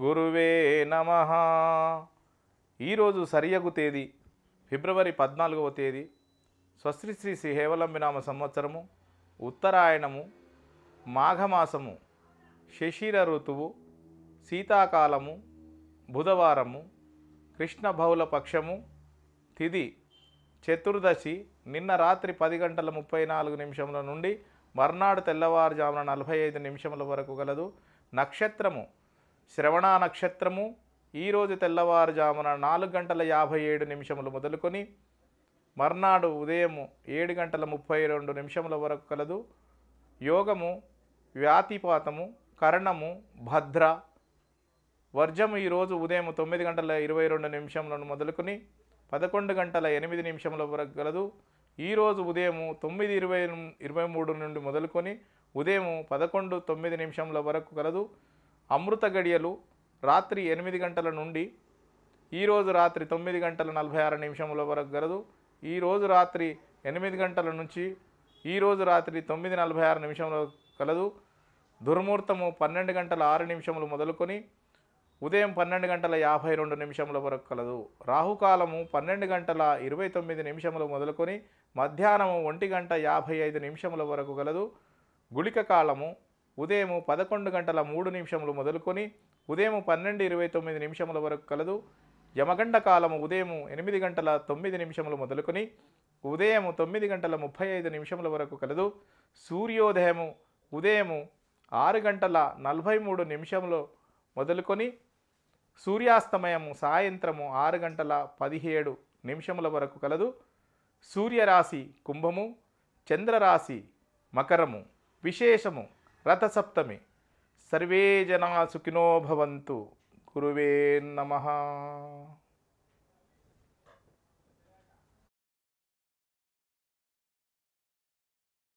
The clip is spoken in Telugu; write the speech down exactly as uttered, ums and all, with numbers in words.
గురువే నమః. ఈరోజు సరియగు తేదీ ఫిబ్రవరి పద్నాలుగవ తేదీ. స్వస్తి శ్రీ శ్రీ హేవలంబినామ సంవత్సరము, ఉత్తరాయణము, మాఘమాసము, శశిర ఋతువు, శీతాకాలము, బుధవారము, కృష్ణ బహుళ పక్షము, తిథి చతుర్దశి నిన్న రాత్రి పది గంటల ముప్పై నాలుగు నిమిషముల నుండి మర్నాడు తెల్లవారుజామున నలభై ఐదు నిమిషముల వరకు గలదు. నక్షత్రము శ్రవణ నక్షత్రము. ఈరోజు తెల్లవారుజామున నాలుగు గంటల యాభై ఏడు నిమిషములు మొదలుకొని మర్నాడు ఉదయము ఏడు గంటల ముప్పై రెండు నిమిషముల వరకు కలదు. యోగము వ్యాతిపాతము, కరణము, భద్ర వర్జము. ఈరోజు ఉదయం తొమ్మిది గంటల ఇరవై రెండు నిమిషములను మొదలుకొని పదకొండు గంటల ఎనిమిది నిమిషముల వరకు గలదు. ఈరోజు ఉదయం తొమ్మిది ఇరవై ఇరవై మూడు నుండి మొదలుకొని ఉదయం పదకొండు తొమ్మిది నిమిషముల వరకు కలదు. అమృత గడియలు రాత్రి ఎనిమిది గంటల నుండి ఈరోజు రాత్రి తొమ్మిది గంటల నలభై ఆరు నిమిషముల వరకు గలదు. ఈరోజు రాత్రి ఎనిమిది గంటల నుంచి ఈరోజు రాత్రి తొమ్మిది నలభై ఆరు నిమిషముల కలదు. దుర్ముహూర్తము పన్నెండు గంటల ఆరు నిమిషములు మొదలుకొని ఉదయం పన్నెండు గంటల యాభై రెండు నిమిషముల వరకు కలదు. రాహుకాలము పన్నెండు గంటల ఇరవై తొమ్మిది నిమిషములు మొదలుకొని మధ్యాహ్నము ఒంటి గంట యాభై ఐదు నిమిషముల వరకు గలదు. గుళిక కాలము ఉదయం పదకొండు గంటల మూడు నిమిషములు మొదలుకొని ఉదయం పన్నెండు ఇరవై తొమ్మిది నిమిషముల వరకు కలదు. యమగండ కాలము ఉదయం ఎనిమిది గంటల తొమ్మిది నిమిషములు మొదలుకొని ఉదయం తొమ్మిది గంటల ముప్పై ఐదు నిమిషముల వరకు కలదు. సూర్యోదయము ఉదయం ఆరు గంటల నలభై మూడు నిమిషములు మొదలుకొని సూర్యాస్తమయము సాయంత్రము ఆరు గంటల పదిహేడు నిమిషముల వరకు కలదు. సూర్యరాశి కుంభము, చంద్రరాశి మకరము. విశేషము రథసప్తమి. సర్వే జనా సుఖినో భవంతు. గురువే నమః.